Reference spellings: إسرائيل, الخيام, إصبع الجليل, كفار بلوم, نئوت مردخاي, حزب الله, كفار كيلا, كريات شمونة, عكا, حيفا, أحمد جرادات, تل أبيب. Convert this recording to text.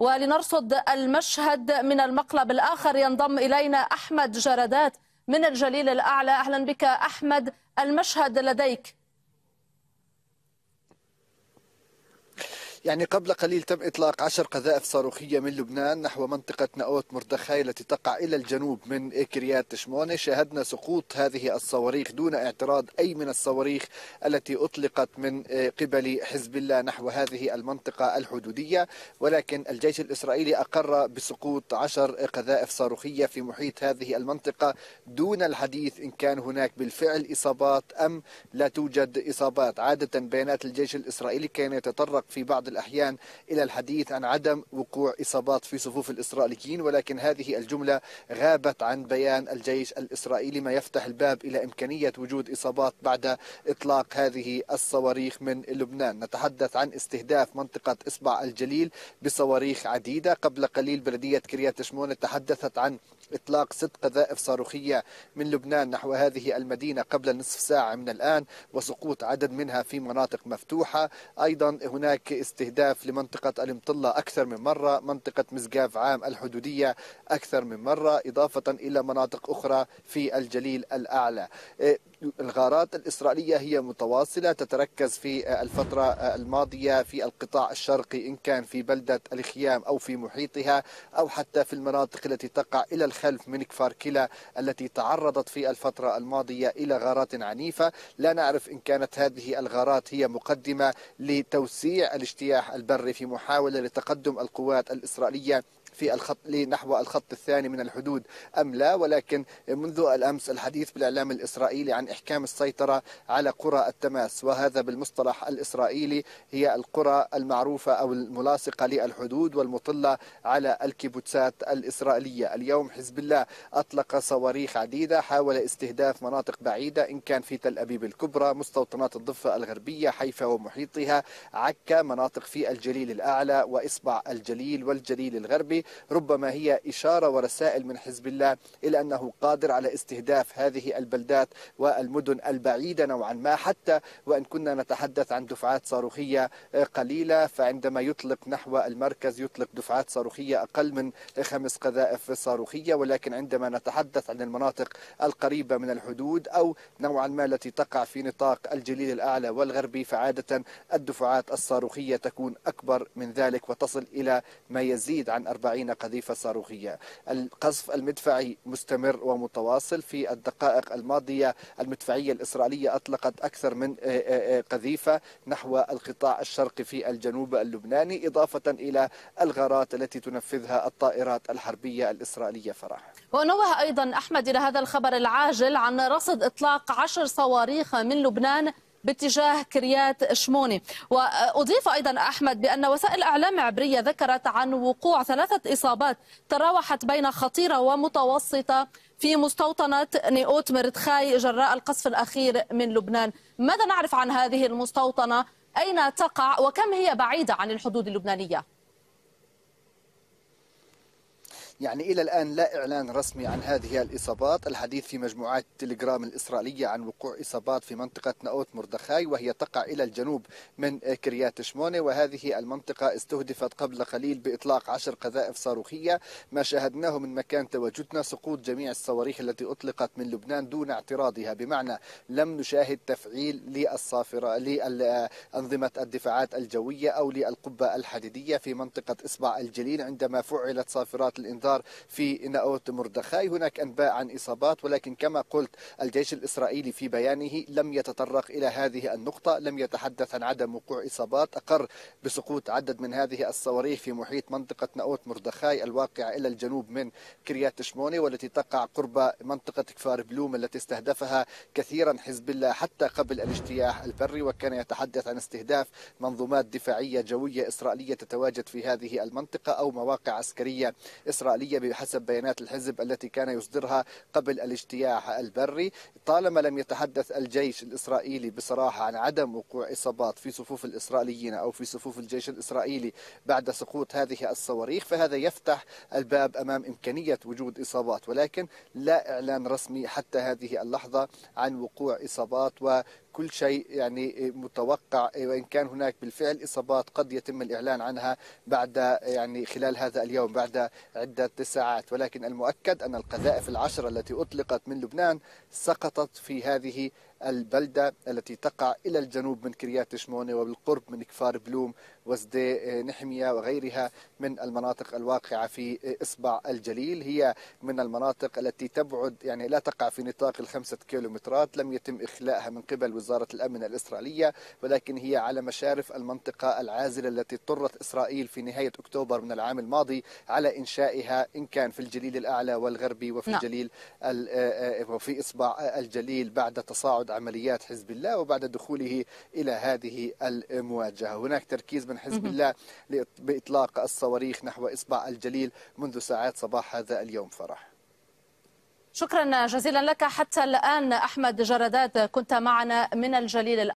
ولنرصد المشهد من المقلب الآخر ينضم إلينا أحمد جرادات من الجليل الأعلى. أهلا بك أحمد، المشهد لديك. يعني قبل قليل تم إطلاق 10 قذائف صاروخية من لبنان نحو منطقة نئوت مردخاي التي تقع إلى الجنوب من كريات شمونة. شاهدنا سقوط هذه الصواريخ دون اعتراض أي من الصواريخ التي أطلقت من قبل حزب الله نحو هذه المنطقة الحدودية، ولكن الجيش الإسرائيلي أقر بسقوط 10 قذائف صاروخية في محيط هذه المنطقة دون الحديث إن كان هناك بالفعل إصابات أم لا توجد إصابات. عادة بيانات الجيش الإسرائيلي كان يتطرق في بعض الأحيان إلى الحديث عن عدم وقوع إصابات في صفوف الإسرائيليين، ولكن هذه الجملة غابت عن بيان الجيش الإسرائيلي، ما يفتح الباب إلى إمكانية وجود إصابات بعد إطلاق هذه الصواريخ من لبنان. نتحدث عن استهداف منطقة إصبع الجليل بصواريخ عديدة. قبل قليل بلدية كريات شمونة تحدثت عن إطلاق 6 قذائف صاروخية من لبنان نحو هذه المدينة قبل نصف ساعة من الآن، وسقوط عدد منها في مناطق مفتوحة. أيضا هناك استهداف لمنطقة المطلة أكثر من مرة، منطقة مزقاف عام الحدودية أكثر من مرة، إضافة إلى مناطق أخرى في الجليل الأعلى. الغارات الإسرائيلية هي متواصلة، تتركز في الفترة الماضية في القطاع الشرقي إن كان في بلدة الخيام أو في محيطها أو حتى في المناطق التي تقع إلى الخلف من كفار كيلا التي تعرضت في الفترة الماضية إلى غارات عنيفة. لا نعرف إن كانت هذه الغارات هي مقدمة لتوسيع الاجتياح البري في محاولة لتقدم القوات الإسرائيلية في الخط نحو الخط الثاني من الحدود أم لا، ولكن منذ الأمس الحديث بالإعلام الإسرائيلي عن إحكام السيطرة على قرى التماس، وهذا بالمصطلح الإسرائيلي هي القرى المعروفة أو الملاصقة للحدود والمطلة على الكيبوتسات الإسرائيلية. اليوم حزب الله أطلق صواريخ عديدة، حاول استهداف مناطق بعيدة إن كان في تل أبيب الكبرى، مستوطنات الضفة الغربية، حيفا ومحيطها، عكا، مناطق في الجليل الأعلى وإصبع الجليل والجليل الغربي. ربما هي إشارة ورسائل من حزب الله إلى أنه قادر على استهداف هذه البلدات والمدن البعيدة نوعا ما، حتى وإن كنا نتحدث عن دفعات صاروخية قليلة، فعندما يطلق نحو المركز يطلق دفعات صاروخية أقل من 5 قذائف صاروخية، ولكن عندما نتحدث عن المناطق القريبة من الحدود أو نوعا ما التي تقع في نطاق الجليل الأعلى والغربي فعادة الدفعات الصاروخية تكون أكبر من ذلك وتصل إلى ما يزيد عن 40 قذيفة صاروخية. القصف المدفعي مستمر ومتواصل. في الدقائق الماضية المدفعية الإسرائيلية أطلقت أكثر من قذيفة نحو القطاع الشرقي في الجنوب اللبناني، إضافة إلى الغارات التي تنفذها الطائرات الحربية الإسرائيلية. فراح، ونوه أيضا أحمد إلى هذا الخبر العاجل عن رصد إطلاق 10 صواريخ من لبنان باتجاه كريات شمونة، وأضيف أيضا أحمد بأن وسائل إعلام عبرية ذكرت عن وقوع 3 إصابات تراوحت بين خطيرة ومتوسطة في مستوطنة نئوت مردخاي جراء القصف الأخير من لبنان. ماذا نعرف عن هذه المستوطنة؟ أين تقع؟ وكم هي بعيدة عن الحدود اللبنانية؟ يعني إلى الآن لا إعلان رسمي عن هذه الإصابات. الحديث في مجموعات التليجرام الإسرائيلية عن وقوع إصابات في منطقة نئوت مردخاي، وهي تقع إلى الجنوب من كريات شمونة، وهذه المنطقة استهدفت قبل قليل بإطلاق 10 قذائف صاروخية. ما شاهدناه من مكان تواجدنا سقوط جميع الصواريخ التي أطلقت من لبنان دون اعتراضها، بمعنى لم نشاهد تفعيل للصافرة لأنظمة الدفاعات الجوية أو للقبة الحديدية. في منطقة إصبع الجليل عندما فعلت صافرات الإنذار في نئوت مردخاي هناك أنباء عن إصابات، ولكن كما قلت الجيش الإسرائيلي في بيانه لم يتطرق إلى هذه النقطة، لم يتحدث عن عدم وقوع إصابات، أقر بسقوط عدد من هذه الصواريخ في محيط منطقة نئوت مردخاي الواقعة إلى الجنوب من كريات شمونة، والتي تقع قرب منطقة كفار بلوم التي استهدفها كثيرا حزب الله حتى قبل الاجتياح البري، وكان يتحدث عن استهداف منظومات دفاعية جوية إسرائيلية تتواجد في هذه المنطقة أو مواقع عسكرية إسرائيلية بحسب بيانات الحزب التي كان يصدرها قبل الاجتياح البري. طالما لم يتحدث الجيش الإسرائيلي بصراحة عن عدم وقوع إصابات في صفوف الإسرائيليين أو في صفوف الجيش الإسرائيلي بعد سقوط هذه الصواريخ، فهذا يفتح الباب أمام إمكانية وجود إصابات، ولكن لا إعلان رسمي حتى هذه اللحظة عن وقوع إصابات كل شيء يعني متوقع، وإن كان هناك بالفعل إصابات قد يتم الإعلان عنها بعد يعني خلال هذا اليوم بعد عدة ساعات، ولكن المؤكد أن القذائف العشرة التي أطلقت من لبنان سقطت في هذه البلدة التي تقع إلى الجنوب من كريات شمونة وبالقرب من كفار بلوم وزدي نحمية وغيرها من المناطق الواقعة في إصبع الجليل. هي من المناطق التي تبعد يعني لا تقع في نطاق ال5 كيلومترات، لم يتم إخلائها من قبل وزارة الأمن الإسرائيلية، ولكن هي على مشارف المنطقة العازلة التي اضطرت إسرائيل في نهاية أكتوبر من العام الماضي على إنشائها، إن كان في الجليل الأعلى والغربي وفي الجليل وفي إصبع الجليل، بعد تصاعد عمليات حزب الله وبعد دخوله إلى هذه المواجهة. هناك تركيز من حزب الله بإطلاق الصواريخ نحو إصبع الجليل منذ ساعات صباح هذا اليوم. فرح، شكرا جزيلا لك حتى الآن أحمد جرادات، كنت معنا من الجليل الأعلى.